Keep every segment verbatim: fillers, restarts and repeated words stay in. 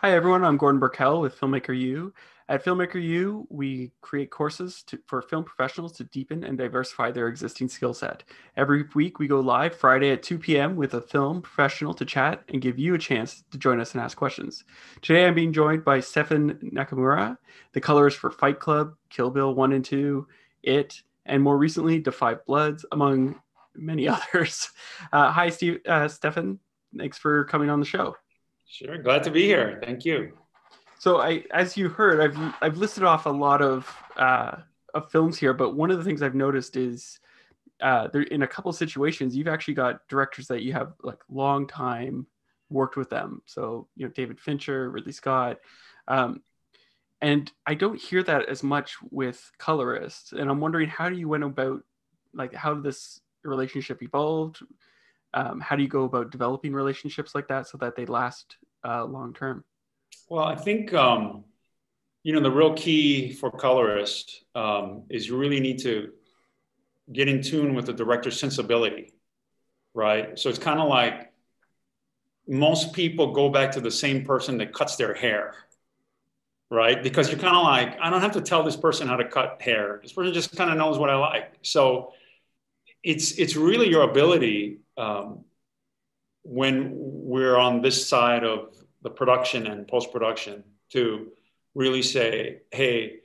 Hi everyone, I'm Gordon Burkell with Filmmaker U. At Filmmaker U, we create courses to, for film professionals to deepen and diversify their existing skill set. Every week we go live Friday at two p m with a film professional to chat and give you a chance to join us and ask questions. Today I'm being joined by Stephen Nakamura, the colorist for Fight Club, Kill Bill one and two, It, and more recently Da Five Bloods, among many others. Uh, hi Steve, uh, Stephen, thanks for coming on the show. Sure, glad to be here, thank you. So I, as you heard, I've, I've listed off a lot of, uh, of films here, but one of the things I've noticed is uh, there, in a couple situations, you've actually got directors that you have like long time worked with them. So, you know, David Fincher, Ridley Scott. Um, and I don't hear that as much with colorists. And I'm wondering, how do you went about, like, how this relationship evolved? Um, how do you go about developing relationships like that so that they last uh, long term? Well, I think, um, you know, the real key for colorists um, is you really need to get in tune with the director's sensibility, right? So it's kind of like most people go back to the same person that cuts their hair, right? Because you're kind of like, I don't have to tell this person how to cut hair. This person just kind of knows what I like. So it's, it's really your ability um, when we're on this side of the production and post-production to really say, hey,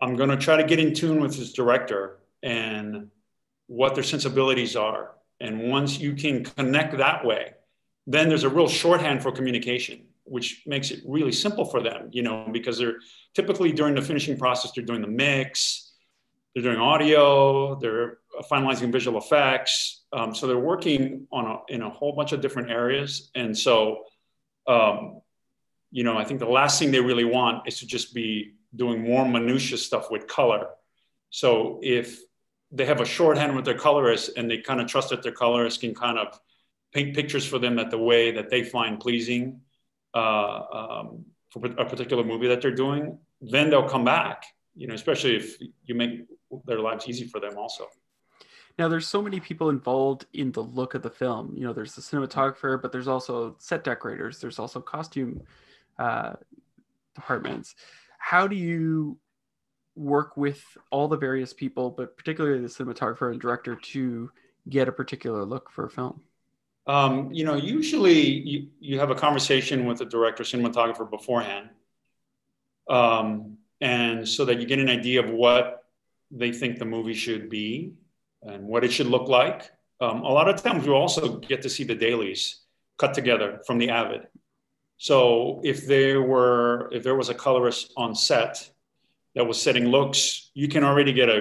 I'm going to try to get in tune with this director and what their sensibilities are. And once you can connect that way, then there's a real shorthand for communication, which makes it really simple for them, you know, because they're typically during the finishing process, they're doing the mix, they're doing audio, they're finalizing visual effects. Um, so they're working on a, in a whole bunch of different areas. And so Um, you know, I think the last thing they really want is to just be doing more minutiae stuff with color. So if they have a shorthand with their colorist and they kind of trust that their colorist can kind of paint pictures for them at the way that they find pleasing uh, um, for a particular movie that they're doing, then they'll come back, you know, especially if you make their lives easy for them also. Now, there's so many people involved in the look of the film. You know, there's the cinematographer, but there's also set decorators. There's also costume uh, departments. How do you work with all the various people, but particularly the cinematographer and director, to get a particular look for a film? Um, you know, usually you, you have a conversation with the director, cinematographer beforehand. Um, and so that you get an idea of what they think the movie should be and what it should look like. Um, a lot of times we also get to see the dailies cut together from the Avid. So if there were, if there was a colorist on set that was setting looks, you can already get a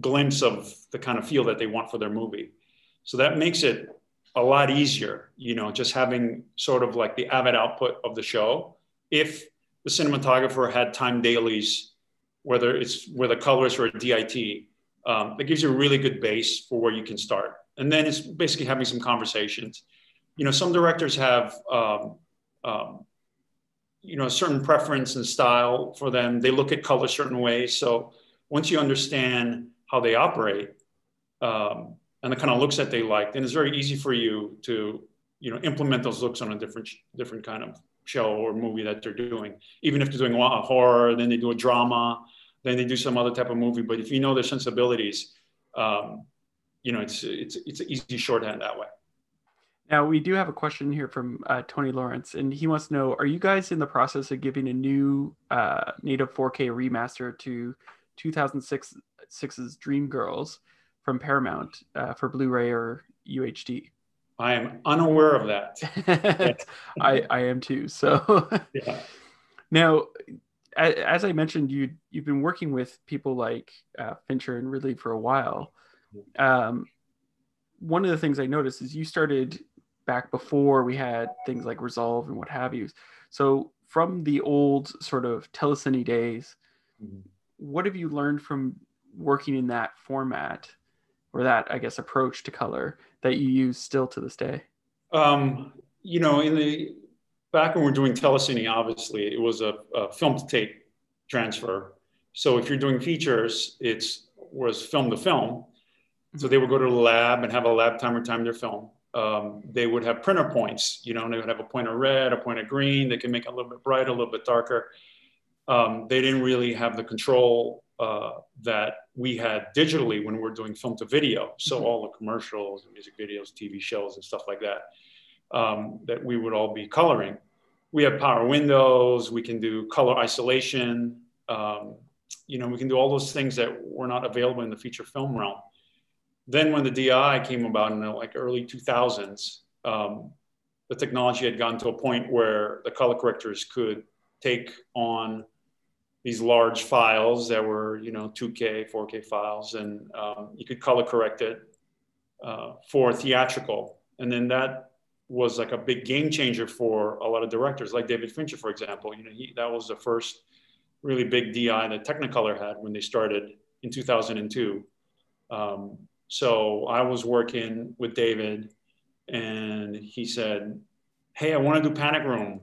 glimpse of the kind of feel that they want for their movie. So that makes it a lot easier, you know, just having sort of like the Avid output of the show. If the cinematographer had time dailies, whether it's with a colorist or a D I T, Um, that gives you a really good base for where you can start. And then it's basically having some conversations. You know, some directors have, um, um, you know, a certain preference and style for them. They look at color certain ways. So once you understand how they operate um, and the kind of looks that they like, then it's very easy for you to, you know, implement those looks on a different, different kind of show or movie that they're doing. Even if they're doing a horror, then they do a drama, then they do some other type of movie. But if you know their sensibilities, um, you know, it's, it's, it's an easy shorthand that way. Now, we do have a question here from uh, Tony Lawrence, and he wants to know, are you guys in the process of giving a new uh, native four K remaster to two thousand six's Dreamgirls from Paramount uh, for Blu-ray or U H D? I am unaware of that. I, I am too, so. Yeah. Now, as I mentioned, you, you've been working with people like uh, Fincher and Ridley for a while. Um, one of the things I noticed is you started back before we had things like Resolve and what have you. So from the old sort of telecine days, what have you learned from working in that format, or that, I guess, approach to color that you use still to this day? Um, you know, in the... Back when we were doing telecine, obviously, it was a, a film-to-tape transfer. So if you're doing features, it was film-to-film. So they would go to the lab and have a lab timer time their film. um, they would have printer points, you know, and they would have a point of red, a point of green. They can make it a little bit brighter, a little bit darker. Um, they didn't really have the control uh, that we had digitally when we were doing film to video. So mm-hmm. all the commercials, music videos, T V shows and stuff like that, um, that we would all be coloring. We have power windows, we can do color isolation, um, you know, we can do all those things that were not available in the feature film realm. Then when the D I came about in the like early two thousands, um, the technology had gotten to a point where the color correctors could take on these large files that were, you know, two K, four K files, and um, you could color correct it uh, for theatrical. And then that was like a big game changer for a lot of directors, like David Fincher, for example. You know, he, that was the first really big D I that Technicolor had when they started in two thousand two. Um, so I was working with David and he said, hey, I want to do Panic Room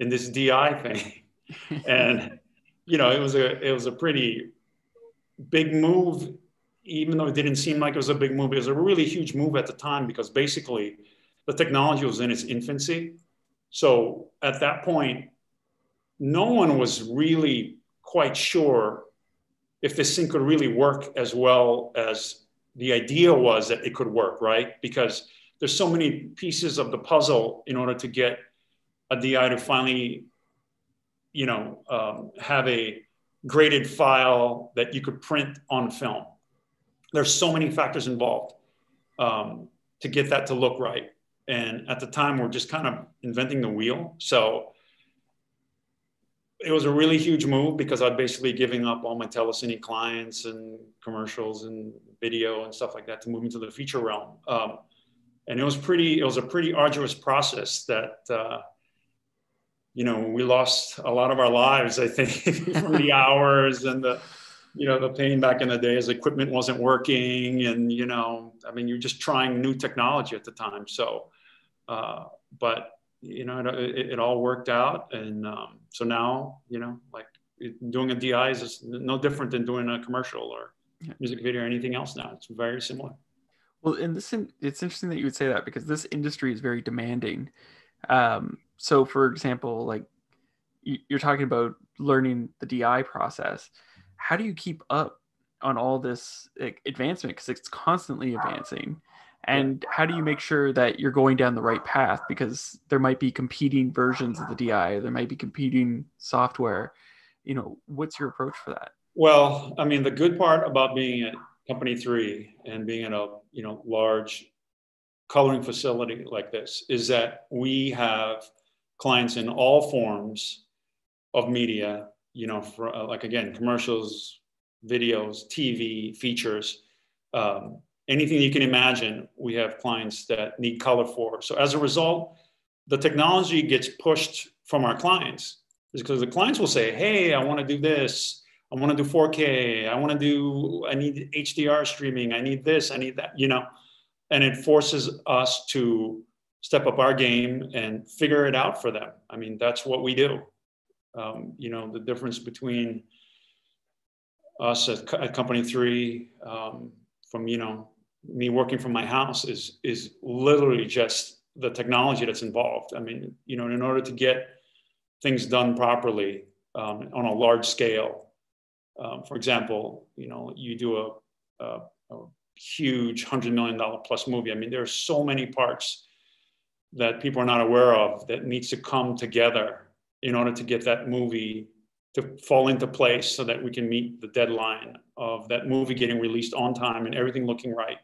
in this D I thing. And, you know, it was a, it was a pretty big move, even though it didn't seem like it was a big move. It was a really huge move at the time because basically the technology was in its infancy. So at that point, no one was really quite sure if this thing could really work as well as the idea was that it could work, right? Because there's so many pieces of the puzzle in order to get a D I to finally, you know, um, have a graded file that you could print on film. There's so many factors involved um, to get that to look right. And at the time, we're just kind of inventing the wheel. So it was a really huge move because I'd basically giving up all my telecine clients and commercials and video and stuff like that to move into the feature realm. Um, and it was pretty, it was a pretty arduous process that, uh, you know, we lost a lot of our lives, I think, from the hours and the, you know, the pain back in the day as equipment wasn't working. And, you know, I mean, you're just trying new technology at the time. So, uh, but, you know, it, it, it all worked out. And um, so now, you know, like it, doing a D I is just no different than doing a commercial or music video or anything else now. It's very similar. Well, and this, it's interesting that you would say that because this industry is very demanding. Um, so for example, like you're talking about learning the D I process. How do you keep up on all this advancement? Because it's constantly advancing. And how do you make sure that you're going down the right path? Because there might be competing versions of the D I, there might be competing software. You know, what's your approach for that? Well, I mean, the good part about being at Company three and being at a, you know, large coloring facility like this is that we have clients in all forms of media, you know, for, uh, like, again, commercials, videos, T V, features, um, anything you can imagine, we have clients that need color for. So as a result, the technology gets pushed from our clients. It's because the clients will say, hey, I want to do this. I want to do four K. I want to do, I need H D R streaming. I need this, I need that, you know, and it forces us to step up our game and figure it out for them. I mean, that's what we do. Um, you know, the difference between us at, at Company three, um, from, you know, me working from my house is, is literally just the technology that's involved. I mean, you know, in order to get things done properly um, on a large scale, um, for example, you know, you do a, a, a huge one hundred million dollar plus movie. I mean, there are so many parts that people are not aware of that needs to come together in order to get that movie to fall into place so that we can meet the deadline of that movie getting released on time and everything looking right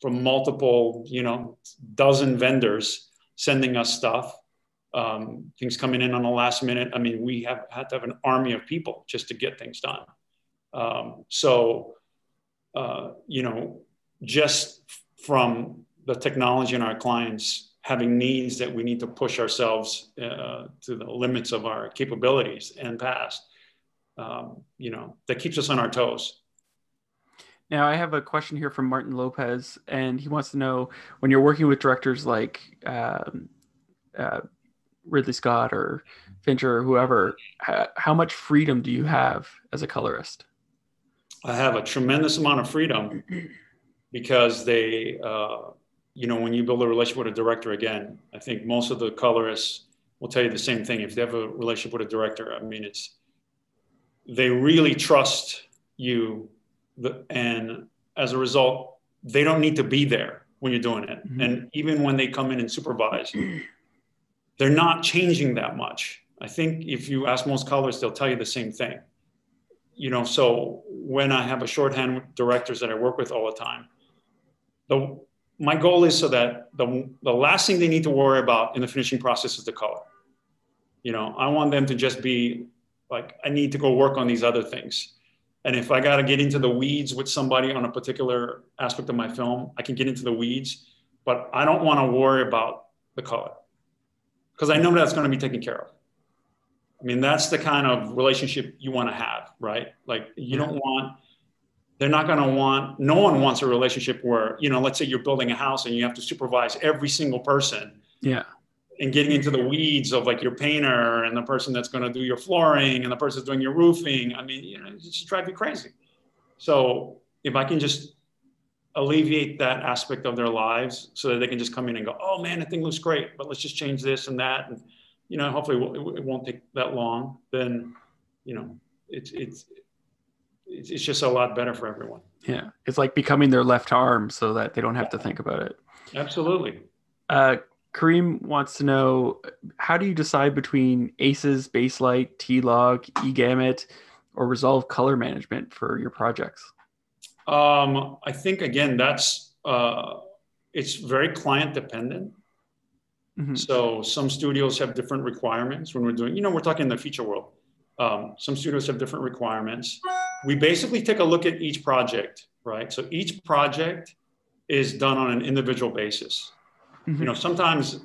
from multiple, you know, dozen vendors sending us stuff, um, things coming in on the last minute. I mean, we have had to have an army of people just to get things done. Um, so, uh, you know, just from the technology and our clients having needs that we need to push ourselves uh, to the limits of our capabilities and past, um, you know, that keeps us on our toes. Now I have a question here from Martin Lopez, and he wants to know, when you're working with directors like um, uh, Ridley Scott or Fincher or whoever, how, how much freedom do you have as a colorist? I have a tremendous amount of freedom because they, uh, you know, when you build a relationship with a director, again, I think most of the colorists will tell you the same thing. If they have a relationship with a director, I mean, it's, they really trust you. And as a result, they don't need to be there when you're doing it. Mm-hmm. And even when they come in and supervise, they're not changing that much. I think if you ask most colorists, they'll tell you the same thing. You know, so when I have a shorthand with directors that I work with all the time, the, my goal is so that the, the last thing they need to worry about in the finishing process is the color. You know, I want them to just be like, I need to go work on these other things. And if I got to get into the weeds with somebody on a particular aspect of my film, I can get into the weeds, but I don't want to worry about the color because I know that's going to be taken care of. I mean, that's the kind of relationship you want to have, right? Like you don't want, they're not going to want, no one wants a relationship where, you know, let's say you're building a house and you have to supervise every single person. Yeah. And getting into the weeds of like your painter and the person that's going to do your flooring and the person doing your roofing. I mean, you know, it's just drive you crazy. So if I can just alleviate that aspect of their lives so that they can just come in and go, oh man, that thing looks great, but let's just change this and that. And, you know, hopefully it won't take that long. Then, you know, it's, it's, it's just a lot better for everyone. Yeah. It's like becoming their left arm so that they don't have to think about it. Absolutely. Uh, Kareem wants to know, how do you decide between ACES, Baselight, T-Log, eGamut, or Resolve color management for your projects? Um, I think, again, that's, uh, it's very client dependent. Mm-hmm. So some studios have different requirements when we're doing, you know, we're talking in the feature world. Um, some studios have different requirements. We basically take a look at each project, right? So each project is done on an individual basis. You know, sometimes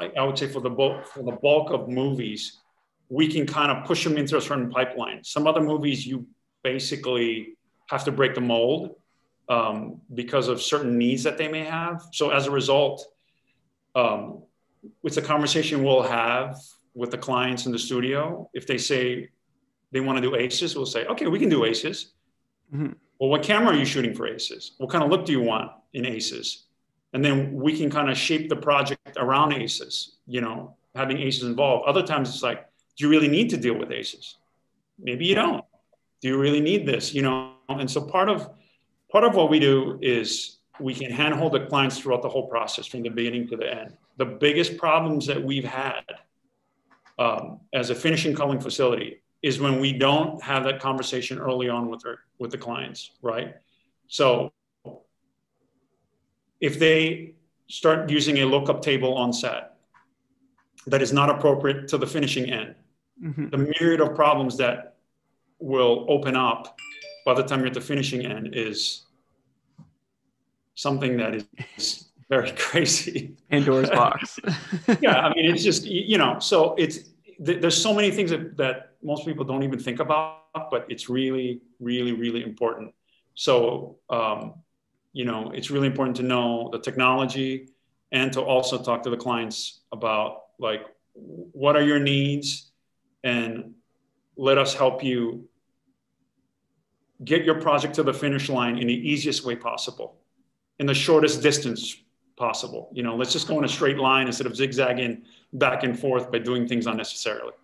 I, I would say for the bulk, for the bulk of movies, we can kind of push them into a certain pipeline. Some other movies, you basically have to break the mold um, because of certain needs that they may have. So as a result, um, it's a conversation we'll have with the clients in the studio. If they say they want to do ACES, we'll say, okay, we can do ACES. Mm-hmm. Well, what camera are you shooting for ACES? What kind of look do you want in ACES? And then we can kind of shape the project around ACES, you know, having ACES involved. Other times it's like, do you really need to deal with ACES? Maybe you don't. Do you really need this? You know, and so part of, part of what we do is we can handhold the clients throughout the whole process from the beginning to the end. The biggest problems that we've had um, as a finishing culling facility is when we don't have that conversation early on with, our, with the clients, right? So if they start using a lookup table on set that is not appropriate to the finishing end, mm-hmm. the myriad of problems that will open up by the time you're at the finishing end is something that is very crazy. Pandora's box. Yeah, I mean, it's just, you know, so it's, there's so many things that, that most people don't even think about, but it's really, really, really important. So, um, you know, it's really important to know the technology and to also talk to the clients about like, what are your needs, and let us help you get your project to the finish line in the easiest way possible, in the shortest distance possible. You know, let's just go in a straight line instead of zigzagging back and forth by doing things unnecessarily.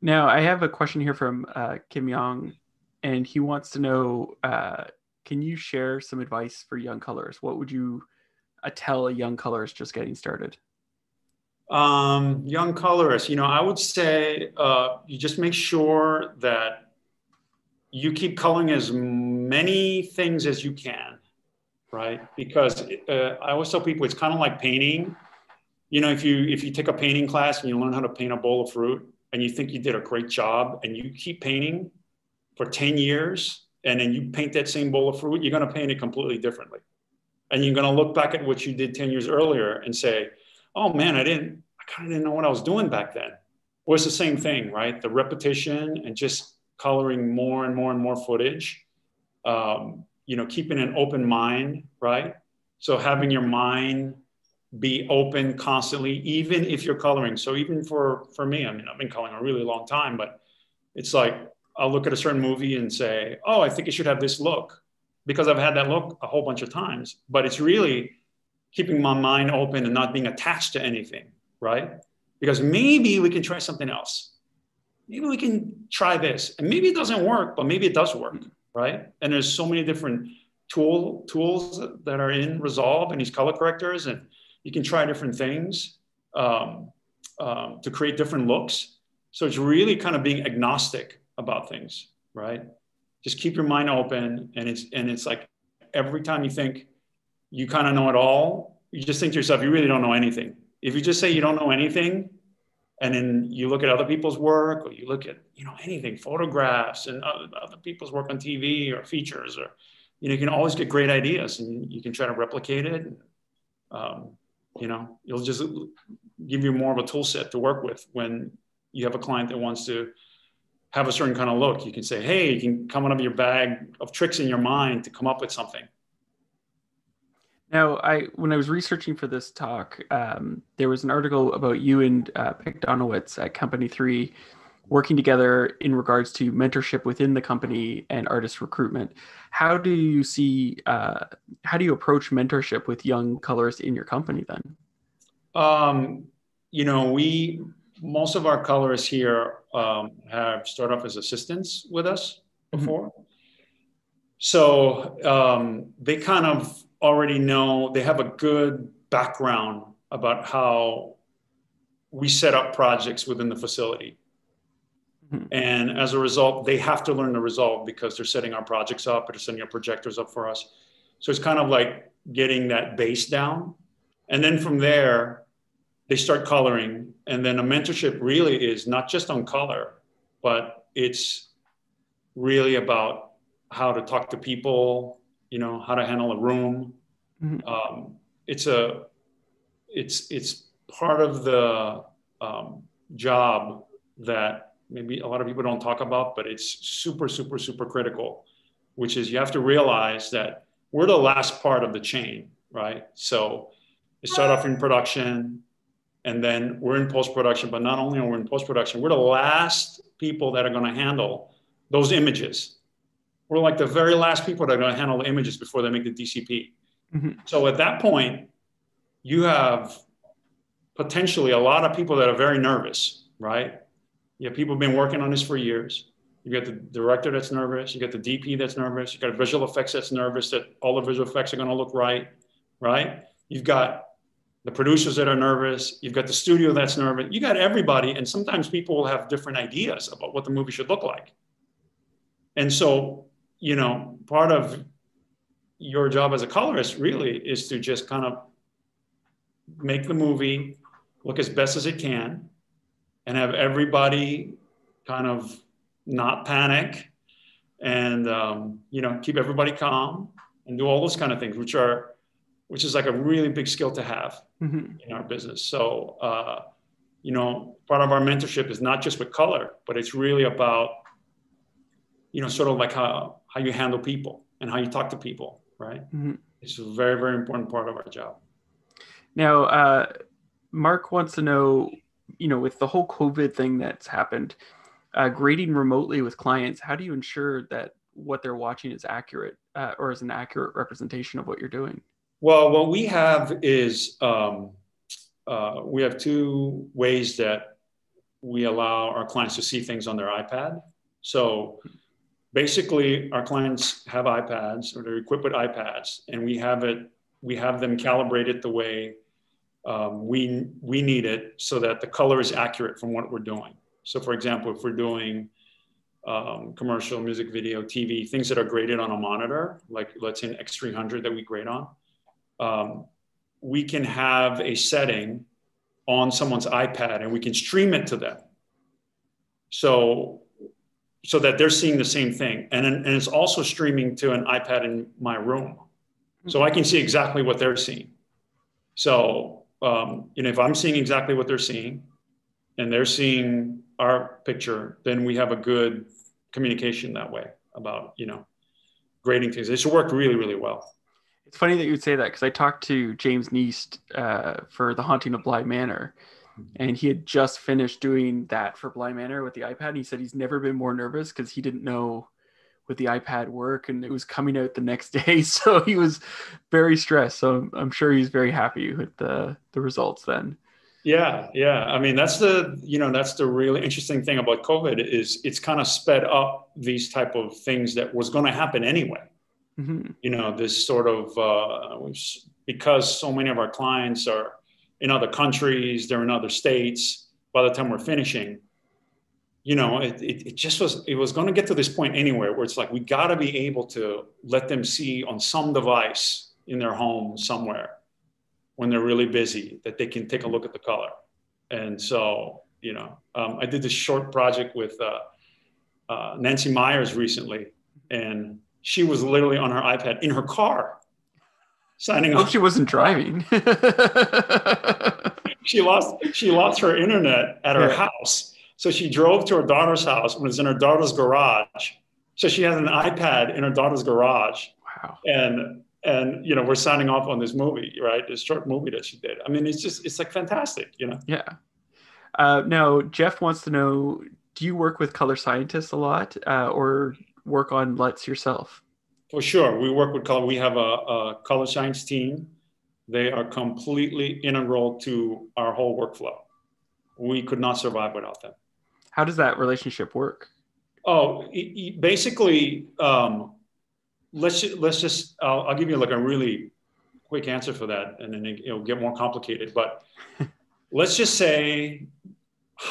Now, I have a question here from uh, Kim Young, and he wants to know, uh, can you share some advice for young colorists? What would you uh, tell a young colorist just getting started? Um, young colorists, you know, I would say uh, you just make sure that you keep culling as many things as you can, right? Because uh, I always tell people it's kind of like painting. You know, if you if you take a painting class and you learn how to paint a bowl of fruit and you think you did a great job and you keep painting for ten years, and then you paint that same bowl of fruit, you're going to paint it completely differently. And you're going to look back at what you did ten years earlier and say, oh man, I didn't, I kind of didn't know what I was doing back then. Well, it's the same thing, right? The repetition and just coloring more and more and more footage, um, you know, keeping an open mind, right? So having your mind be open constantly, even if you're coloring. So even for, for me, I mean, I've been coloring a really long time, but it's like, I'll look at a certain movie and say, oh, I think it should have this look because I've had that look a whole bunch of times, but it's really keeping my mind open and not being attached to anything, right? Because maybe we can try something else. Maybe we can try this. And maybe it doesn't work, but maybe it does work, right? And there's so many different tool tools that are in Resolve and these color correctors, and you can try different things um, um, to create different looks. So it's really kind of being agnostic about things, right? Just keep your mind open, and it's and it's like every time you think you kind of know it all, you just think to yourself, you really don't know anything. If you just say you don't know anything, and then you look at other people's work, or you look at, you know, anything, photographs and other, other people's work on T V or features, or, you know, you can always get great ideas and you can try to replicate it. Um, you know, it'll just give you more of a tool set to work with. When you have a client that wants to have a certain kind of look, you can say, hey, you can come out of your bag of tricks in your mind to come up with something. Now, I when I was researching for this talk, um, there was an article about you and uh, Peg Donowitz at Company three working together in regards to mentorship within the company and artist recruitment. How do you see, uh, how do you approach mentorship with young colorists in your company then? Um, you know, we, most of our colorists here um, have started off as assistants with us before. Mm-hmm. So um, they kind of already know, they have a good background about how we set up projects within the facility. Mm-hmm. And as a result, they have to learn to resolve because they're setting our projects up, or they're setting our projectors up for us. So it's kind of like getting that base down. And then from there, they start coloring. And then a mentorship really is not just on color, but it's really about how to talk to people, you know, how to handle a room. Mm-hmm. Um, it's a, it's, it's part of the um, job that maybe a lot of people don't talk about, but it's super, super, super critical, which is you have to realize that we're the last part of the chain, right? So you start off in production, and then we're in post-production, but not only are we in post-production, we're the last people that are gonna handle those images. We're like the very last people that are going to handle the images before they make the D C P. Mm-hmm. So at that point, you have potentially a lot of people that are very nervous, right? You have people who've been working on this for years. You got the director that's nervous. You got the D P that's nervous. You got visual effects that's nervous that all the visual effects are going to look right, right? You've got the producers that are nervous. You've got the studio that's nervous. You got everybody. And sometimes people will have different ideas about what the movie should look like. And so, you know, part of your job as a colorist really is to just kind of make the movie look as best as it can and have everybody kind of not panic and, um, you know, keep everybody calm and do all those kind of things, which are, which is like a really big skill to have mm-hmm. in our business. So, uh, you know, part of our mentorship is not just with color, but it's really about, you know, sort of like how, how you handle people and how you talk to people, right? Mm-hmm. It's a very, very important part of our job. Now, uh, Mark wants to know, you know, with the whole COVID thing that's happened, uh, grading remotely with clients, how do you ensure that what they're watching is accurate uh, or is an accurate representation of what you're doing? Well, what we have is, um, uh, we have two ways that we allow our clients to see things on their iPad. So basically, our clients have iPads, or they're equipped with iPads, and we have it. We have them calibrated the way um, we we need it, so that the color is accurate from what we're doing. So, for example, if we're doing um, commercial, music video, T V, things that are graded on a monitor, like let's say an X three hundred that we grade on, um, we can have a setting on someone's iPad, and we can stream it to them. So. so that they're seeing the same thing. And, and it's also streaming to an iPad in my room. So I can see exactly what they're seeing. So, um, you know, if I'm seeing exactly what they're seeing and they're seeing our picture, then we have a good communication that way about, you know, grading things. It's worked really, really well. It's funny that you would say that, because I talked to James Neist uh, for The Haunting of Bly Manor. And he had just finished doing that for Bly Manor with the iPad. And he said he's never been more nervous because he didn't know with the iPad work, and it was coming out the next day. So he was very stressed. So I'm sure he's very happy with the, the results then. Yeah. Yeah. I mean, that's the, you know, that's the really interesting thing about COVID, is it's kind of sped up these type of things that was going to happen anyway. Mm-hmm. You know, this sort of, uh, because so many of our clients are in other countries, they're in other states, by the time we're finishing, you know, it, it, it just was, it was going to get to this point anywhere where it's like, we got to be able to let them see on some device in their home somewhere when they're really busy, that they can take a look at the color. And so, you know, um, I did this short project with uh, uh, Nancy Myers recently, and she was literally on her iPad in her car signing up. She wasn't driving. she lost she lost her internet at her yeah. house. So she drove to her daughter's house when it was in her daughter's garage. So she had an iPad in her daughter's garage. Wow. And And, you know, we're signing off on this movie, right? This short movie that she did. I mean, it's just, it's like fantastic, you know? Yeah. Uh, now, Jeff wants to know, do you work with color scientists a lot uh, or work on L U Ts yourself? For sure. We work with color. We have a, a color science team. They are completely integral to our whole workflow. We could not survive without them. How does that relationship work? Oh, it, it basically... Um, Let's let's just I'll, I'll give you like a really quick answer for that, and then it, it'll get more complicated. But let's just say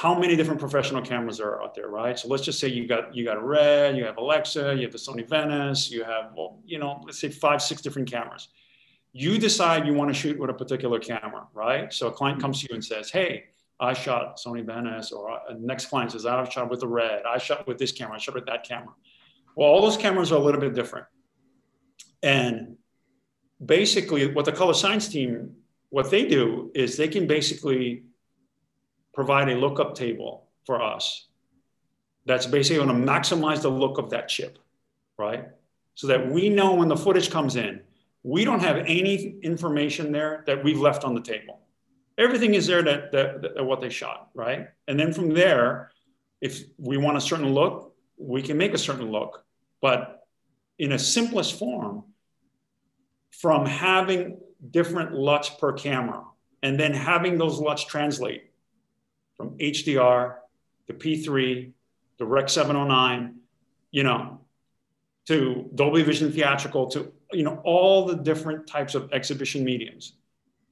how many different professional cameras are out there, right? So let's just say you got you got RED, you have Alexa, you have the Sony Venice, you have well, you know, let's say five six different cameras. You decide you want to shoot with a particular camera, right? So a client comes to you and says, "Hey, I shot Sony Venice," or the next client says, "I shot with the RED, I shot with this camera, I shot with that camera." Well, all those cameras are a little bit different. And basically what the color science team, what they do is they can basically provide a lookup table for us that's basically going to maximize the look of that chip, right? So that we know when the footage comes in, we don't have any information there that we've left on the table. Everything is there that, that, that what they shot, right? And then from there, if we want a certain look, we can make a certain look, but in a simplest form, from having different L U Ts per camera and then having those L U Ts translate from H D R to P three, to Rec seven oh nine, you know, to Dolby Vision theatrical, to, you know, all the different types of exhibition mediums,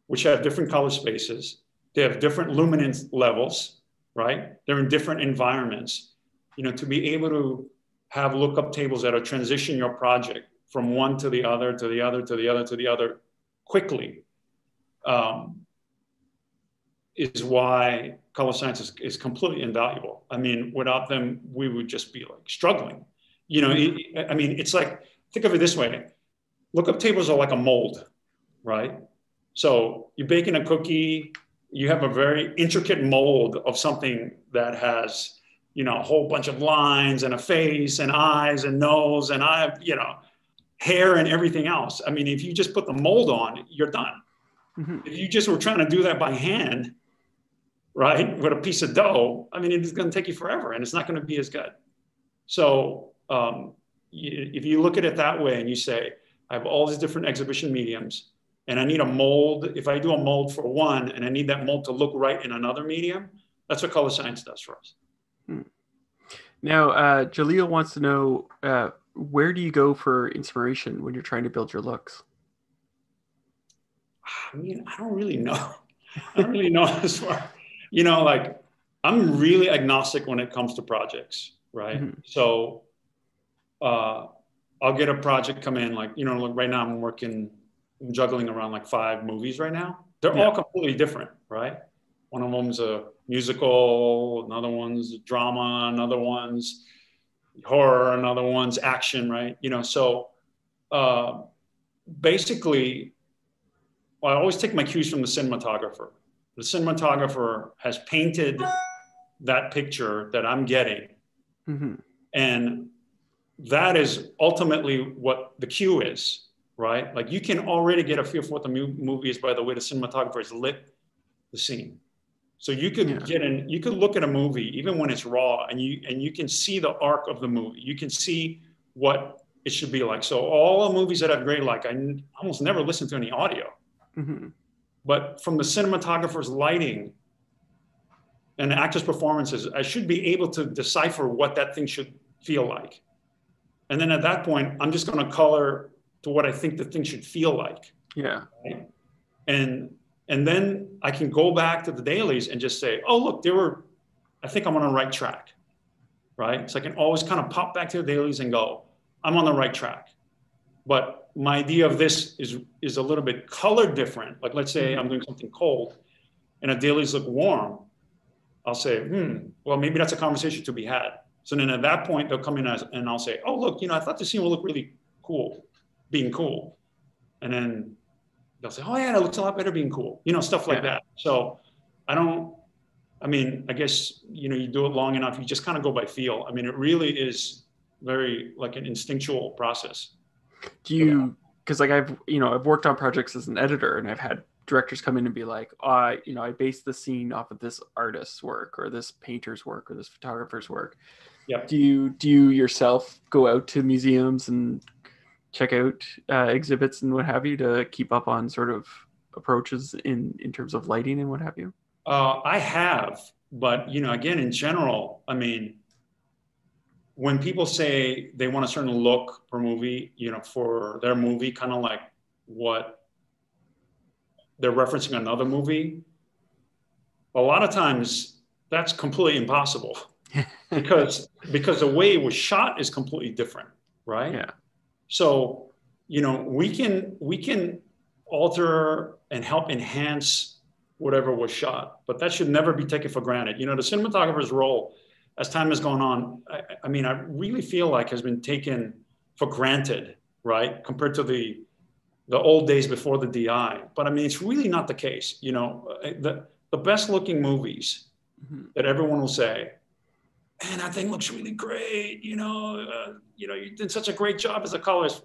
which have different color spaces. They have different luminance levels, right? They're in different environments, you know, to be able to have lookup tables that are transition your project from one to the other, to the other, to the other, to the other quickly um, is why color science is, is completely invaluable. I mean, without them, we would just be like struggling. You know, it, I mean, it's like, think of it this way. Lookup tables are like a mold, right? So you're baking a cookie, you have a very intricate mold of something that has, you know, a whole bunch of lines and a face and eyes and nose and I have, you know, hair and everything else. I mean, if you just put the mold on, you're done. Mm-hmm. If you just were trying to do that by hand, right, with a piece of dough, I mean, it's going to take you forever and it's not going to be as good. So um, you, if you look at it that way and you say, I have all these different exhibition mediums and I need a mold. If I do a mold for one and I need that mold to look right in another medium, that's what color science does for us. Now, uh, Jaleel wants to know, uh, where do you go for inspiration when you're trying to build your looks? I mean, I don't really know. I don't really know as far. You know, like, I'm really agnostic when it comes to projects, right? Mm-hmm. So uh, I'll get a project come in, like, you know, like right now I'm working, I'm juggling around like five movies right now. They're yeah. all completely different, right? One of them's a musical, another one's drama, another one's horror, another one's action, right? You know, so uh, basically, well, I always take my cues from the cinematographer. The cinematographer has painted that picture that I'm getting. Mm-hmm. And that is ultimately what the cue is, right? Like, you can already get a feel for what the movie is by the way the cinematographer has lit the scene. So you could yeah. get in, you could look at a movie even when it's raw, and you and you can see the arc of the movie. You can see what it should be like. So all the movies that I've graded, like I n- almost never listen to any audio, mm-hmm. but from the cinematographer's lighting and the actor's performances, I should be able to decipher what that thing should feel like. And then at that point, I'm just going to color to what I think the thing should feel like. Yeah. Right? And and then I can go back to the dailies and just say, oh, look, they were, I think I'm on the right track, right? So I can always kind of pop back to the dailies and go, I'm on the right track. But my idea of this is, is a little bit colored different. Like, let's say I'm doing something cold and the dailies look warm. I'll say, hmm, well, maybe that's a conversation to be had. So then at that point, they'll come in as, and I'll say, oh, look, you know, I thought this scene would look really cool, being cool. And then they'll say, oh, yeah, that looks a lot better being cool, you know, stuff like yeah. that. So I don't, I mean, I guess, you know, you do it long enough, you just kind of go by feel. I mean, it really is very like an instinctual process. Do you, because yeah. like I've, you know, I've worked on projects as an editor and I've had directors come in and be like, uh, you know, I based the scene off of this artist's work or this painter's work or this photographer's work. Yeah. Do you do you yourself go out to museums and check out uh, exhibits and what have you to keep up on sort of approaches in, in terms of lighting and what have you? Uh, I have, but you know, again, in general, I mean, when people say they want a certain look for movie, you know, for their movie, kind of like what they're referencing another movie, a lot of times that's completely impossible. because because the way it was shot is completely different, right? Yeah. So, you know, we can we can alter and help enhance whatever was shot, but that should never be taken for granted. You know, the cinematographer's role, as time has gone on, I, I mean, I really feel like has been taken for granted, right? Compared to the the old days before the D I. But I mean, it's really not the case. You know, the the best looking movies mm-hmm. that everyone will say, man, that thing looks really great. You know, uh, you know, you did such a great job as a colorist,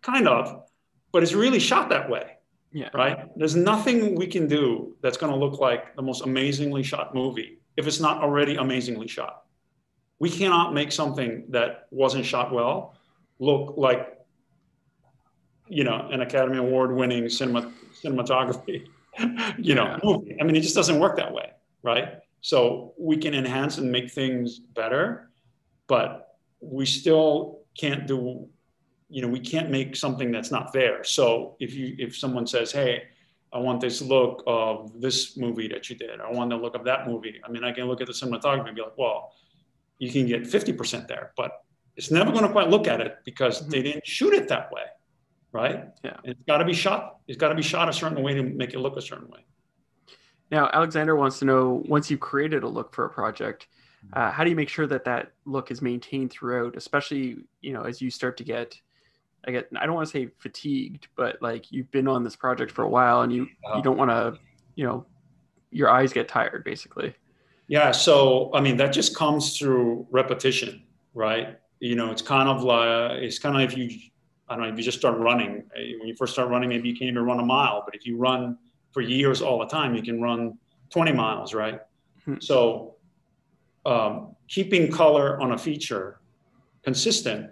kind of, but it's really shot that way, yeah. right? There's nothing we can do that's going to look like the most amazingly shot movie if it's not already amazingly shot. We cannot make something that wasn't shot well look like, you know, an Academy Award-winning cinema cinematography, you know, yeah. movie. I mean, it just doesn't work that way, right? So we can enhance and make things better, but we still can't do, you know, we can't make something that's not there. So if you, if someone says, hey, I want this look of this movie that you did, I want the look of that movie. I mean, I can look at the cinematography and be like, well, you can get fifty percent there, but it's never gonna quite look at it because mm-hmm. they didn't shoot it that way, right? Yeah. And it's gotta be shot, it's gotta be shot a certain way to make it look a certain way. Now, Alexander wants to know, once you've created a look for a project, uh, how do you make sure that that look is maintained throughout, especially, you know, as you start to get, I get, I don't want to say fatigued, but like you've been on this project for a while and you, you don't want to, you know, your eyes get tired basically. Yeah. So, I mean, that just comes through repetition, right? You know, it's kind of like, it's kind of like if you, I don't know, if you just start running, when you first start running, maybe you can't even run a mile, but if you run for years all the time, you can run twenty miles, right? Hmm. So um, keeping color on a feature consistent,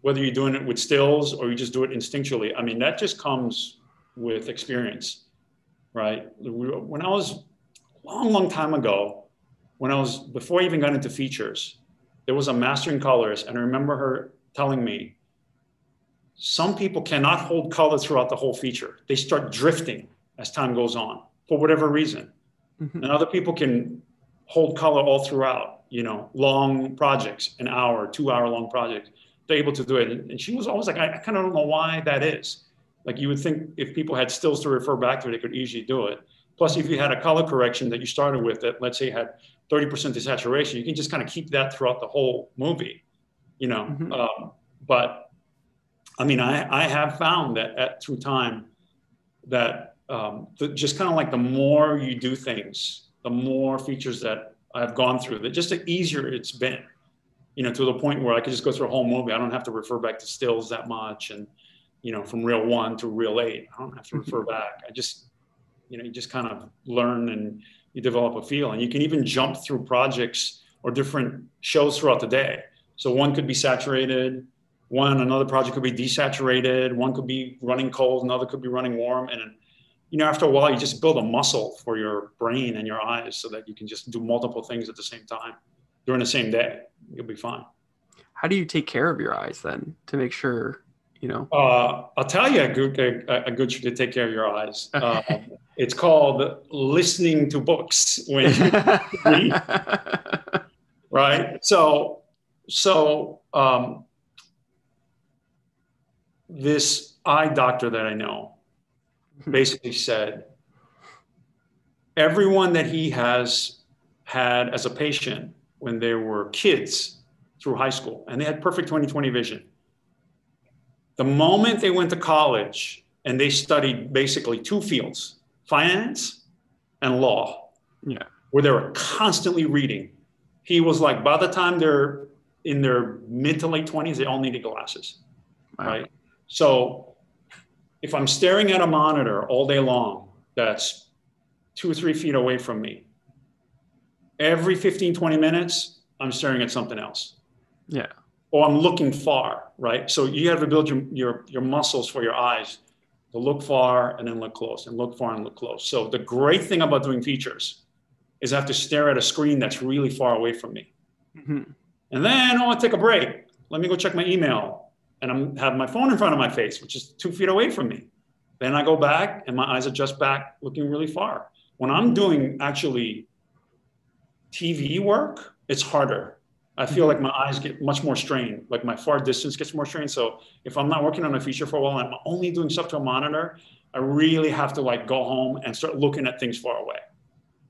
whether you're doing it with stills or you just do it instinctually, I mean, that just comes with experience, right? When I was a long, long time ago, when I was, before I even got into features, there was a mastering colorist, and I remember her telling me, some people cannot hold color throughout the whole feature. They start drifting as time goes on, for whatever reason. Mm-hmm. And other people can hold color all throughout, you know, long projects, an hour, two hour long projects, they're able to do it. And she was always like, I, I kind of don't know why that is. Like you would think if people had stills to refer back to, they could easily do it. Plus, if you had a color correction that you started with that, let's say had thirty percent desaturation, you can just kind of keep that throughout the whole movie, you know? Mm-hmm. Um, but I mean, I, I have found that at, through time that, Um, the, just kind of like the more you do things, the more features that I've gone through, that just the easier it's been, you know, to the point where I could just go through a whole movie. I don't have to refer back to stills that much. And, you know, from reel one to reel eight, I don't have to refer back. I just, you know, you just kind of learn and you develop a feel, and you can even jump through projects or different shows throughout the day. So one could be saturated, one, another project could be desaturated, one could be running cold, another could be running warm. And, you know, after a while, you just build a muscle for your brain and your eyes so that you can just do multiple things at the same time during the same day. You'll be fine. How do you take care of your eyes then to make sure, you know? Uh, I'll tell you a good, a, a good trick to take care of your eyes. Uh, it's called listening to books when you read. Right? So, so, um, this eye doctor that I know basically said everyone that he has had as a patient when they were kids through high school, and they had perfect twenty twenty vision. The moment they went to college and they studied basically two fields, finance and law, yeah, where they were constantly reading. He was like, by the time they're in their mid to late twenties, they all needed glasses, wow. Right? So if I'm staring at a monitor all day long, that's two or three feet away from me, every fifteen, twenty minutes, I'm staring at something else. Yeah. Or I'm looking far, right? So you have to build your, your, your muscles for your eyes to look far and then look close and look far and look close. So the great thing about doing features is I have to stare at a screen that's really far away from me. Mm-hmm. And then I want to take a break. Let me go check my email. And I'm have my phone in front of my face, which is two feet away from me. Then I go back and my eyes are just back looking really far. When I'm doing actually T V work, it's harder. I feel like my eyes get much more strained, like my far distance gets more strained. So if I'm not working on a feature for a while, I'm only doing stuff to a monitor, I really have to like go home and start looking at things far away,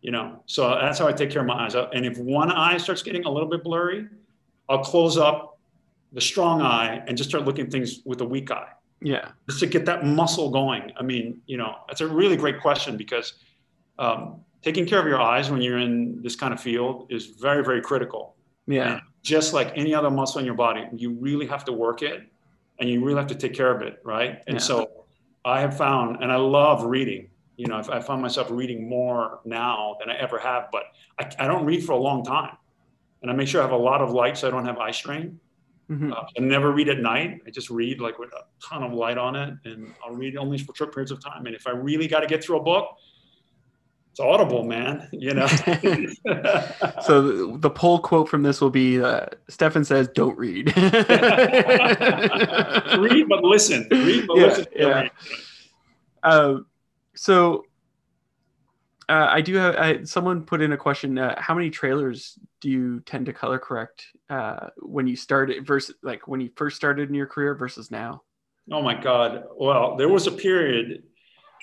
you know? So that's how I take care of my eyes. And if one eye starts getting a little bit blurry, I'll close up the strong eye and just start looking at things with the weak eye. Yeah. Just to get that muscle going. I mean, you know, that's a really great question because um, taking care of your eyes when you're in this kind of field is very, very critical. Yeah. And just like any other muscle in your body, you really have to work it and you really have to take care of it. Right. And yeah. So I have found, and I love reading, you know, I found myself reading more now than I ever have, but I, I don't read for a long time. And I make sure I have a lot of light so I don't have eye strain. Mm-hmm. uh, I never read at night. I just read like with a ton of light on it, and I'll read only for short periods of time. And if I really got to get through a book, it's Audible, man, you know? So the, the poll quote from this will be, uh, Stephen says, don't read. Read, but listen. Read, but yeah, listen. Yeah. Uh, so uh, I do have, I, someone put in a question, uh, how many trailers do you tend to color correct uh, when you started versus like when you first started in your career versus now? Oh my God. Well, there was a period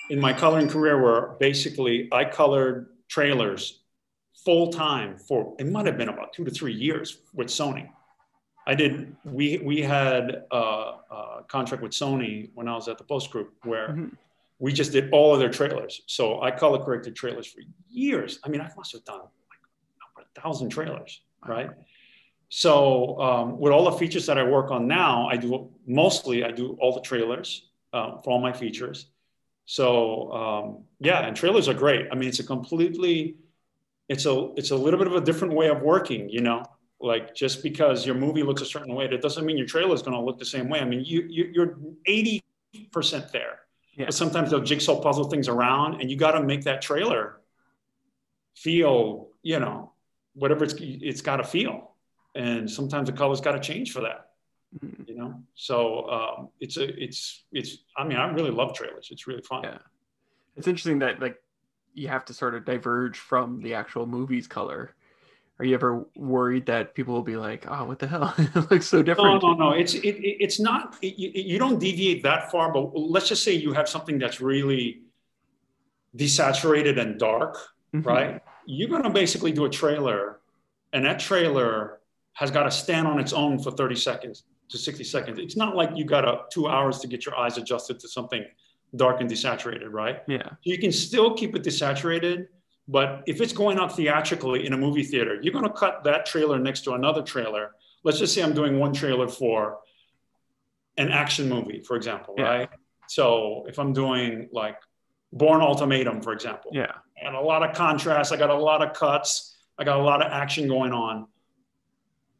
in my coloring career where basically I colored trailers full time for, it might've been about two to three years with Sony. I did, we, we had a, a contract with Sony when I was at the Post Group where mm-hmm. we just did all of their trailers. So I color corrected trailers for years. I mean, I must've done thousand trailers, right? So um, with all the features that I work on now, I do mostly, I do all the trailers um, for all my features. So um, yeah, and trailers are great. I mean, it's a completely, it's a, it's a little bit of a different way of working, you know, like just because your movie looks a certain way, that doesn't mean your trailer is going to look the same way. I mean, you, you you're eighty percent there, yeah. But sometimes they'll jigsaw puzzle things around and you got to make that trailer feel, you know, whatever it's, it's got to feel. And sometimes the color's got to change for that, you know? So um, it's, a, it's, it's, I mean, I really love trailers. It's really fun. Yeah. It's interesting that like you have to sort of diverge from the actual movie's color. Are you ever worried that people will be like, oh, what the hell? It looks so different. No, no, no. It's, it, it's not, it, you don't deviate that far, but let's just say you have something that's really desaturated and dark, mm-hmm. right? You're going to basically do a trailer and that trailer has got to stand on its own for thirty seconds to sixty seconds. It's not like you got a, two hours to get your eyes adjusted to something dark and desaturated, right? Yeah. You can still keep it desaturated, but if it's going up theatrically in a movie theater, you're going to cut that trailer next to another trailer. Let's just say I'm doing one trailer for an action movie, for example, yeah. right? So if I'm doing like Born Ultimatum, for example. Yeah. And a lot of contrast. I got a lot of cuts. I got a lot of action going on.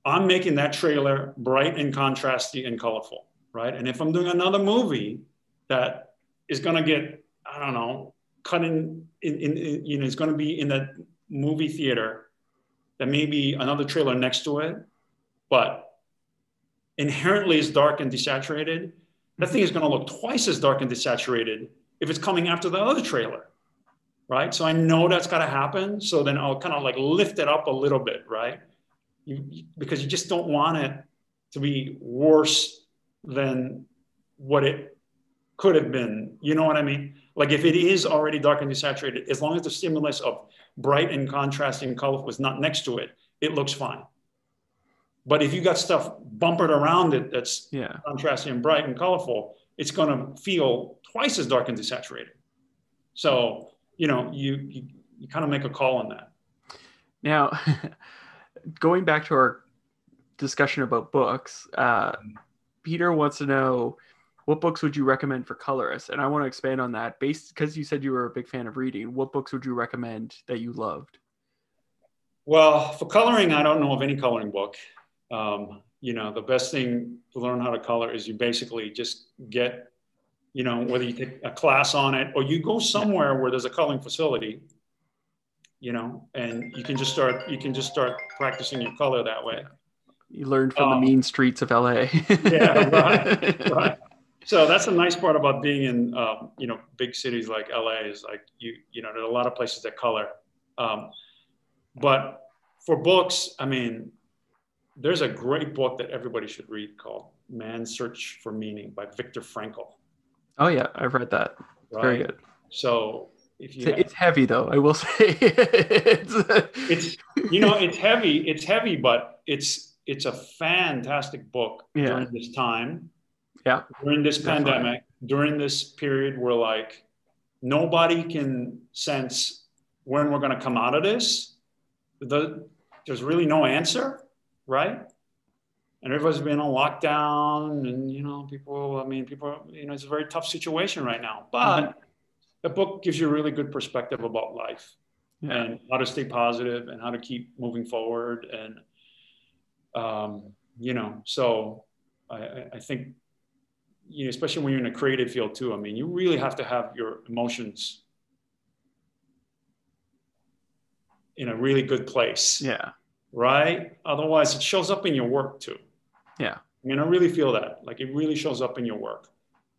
I'm making that trailer bright and contrasty and colorful, right? And if I'm doing another movie that is gonna get, I don't know, cut in, in, in, in you know, it's gonna be in that movie theater, there may be another trailer next to it, but inherently it's dark and desaturated. That thing is gonna look twice as dark and desaturated if it's coming after the other trailer, right? So I know that's gotta happen. So then I'll kind of like lift it up a little bit, right? You, because you just don't want it to be worse than what it could have been. You know what I mean? Like if it is already dark and desaturated, as long as the stimulus of bright and contrasting color was not next to it, it looks fine. But if you got stuff bumpered around it that's yeah. contrasting and bright and colorful, it's going to feel twice as dark and desaturated. So, you know, you, you, you kind of make a call on that. Now... Going back to our discussion about books, uh, Peter wants to know, what books would you recommend for colorists? And I want to expand on that based because you said you were a big fan of reading. What books would you recommend that you loved? Well, for coloring, I don't know of any coloring book. Um, you know, the best thing to learn how to color is you basically just get, you know, whether you take a class on it or you go somewhere where there's a coloring facility, you know, and you can just start, you can just start practicing your color that way. You learned from um, the mean streets of L A. Yeah, right, right. So that's the nice part about being in, um, you know, big cities like L A is like, you, you know, there are a lot of places that color. Um, but for books, I mean, there's a great book that everybody should read called Man's Search for Meaning by Viktor Frankl. Oh yeah, I've read that. Right? Very good. So If you it's have, heavy though, I will say. it's, it's you know it's heavy it's heavy but it's it's a fantastic book yeah. during this time yeah during this Definitely. pandemic, during this period where like nobody can sense when we're going to come out of this. The, there's really no answer, right? And everybody's been on lockdown and you know people I mean people you know it's a very tough situation right now, but mm-hmm. the book gives you a really good perspective about life yeah. and how to stay positive and how to keep moving forward. And, um, you know, so I, I think, you know, especially when you're in a creative field too, I mean, you really have to have your emotions in a really good place. Yeah. Right. Otherwise it shows up in your work too. Yeah. I mean, I really feel that, like it really shows up in your work.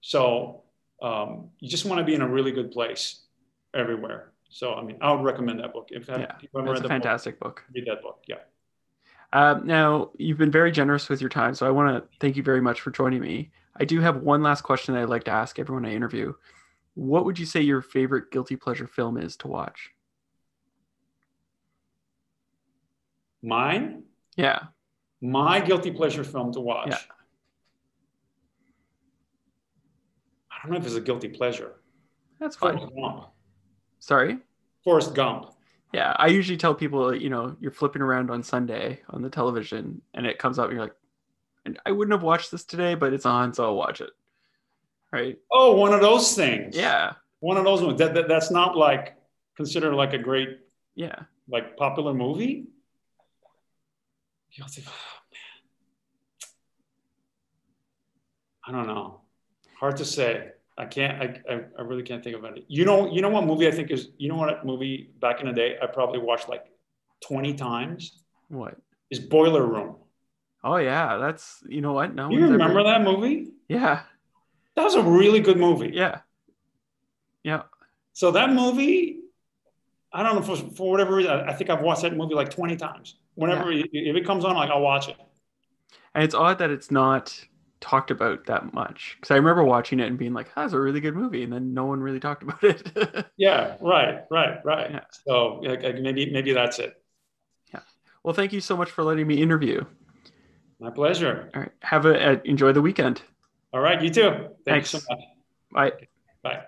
So, Um, you just want to be in a really good place everywhere. So, I mean, I would recommend that book. If yeah, it's a fantastic book, book. Read that book, yeah. Um, now, you've been very generous with your time, so I want to thank you very much for joining me. I do have one last question that I'd like to ask everyone I interview. What would you say your favorite guilty pleasure film is to watch? Mine? Yeah. My guilty pleasure film to watch? Yeah. I don't know if it's a guilty pleasure. That's fine. Forrest Gump. Sorry? Forrest Gump. Yeah, I usually tell people, you know, you're flipping around on Sunday on the television and it comes up and you're like, and I wouldn't have watched this today, but it's on, so I'll watch it. Right? Oh, one of those things. Yeah. One of those ones. That, that that's not like considered like a great, yeah, like popular movie. Guilty. Oh, man. I don't know. Hard to say. I can't, I, I really can't think of any. You know, you know what movie I think is, you know what movie back in the day, I probably watched like twenty times? What? Is Boiler Room. Oh yeah, that's, you know what? No. You remember ever... that movie? Yeah. That was a really good movie. Yeah. Yeah. So that movie, I don't know, for, for whatever reason, I think I've watched that movie like twenty times. Whenever, yeah. it, if it comes on, like I'll watch it. And it's odd that it's not talked about that much, because I remember watching it and being like, oh, that's a really good movie, and then no one really talked about it. Yeah, right, right, right. Yeah. So maybe maybe that's it. Yeah. Well, thank you so much for letting me interview. My pleasure. All right. Have a, a enjoy the weekend. All right, you too. Thanks, Thanks so much. Bye. Bye.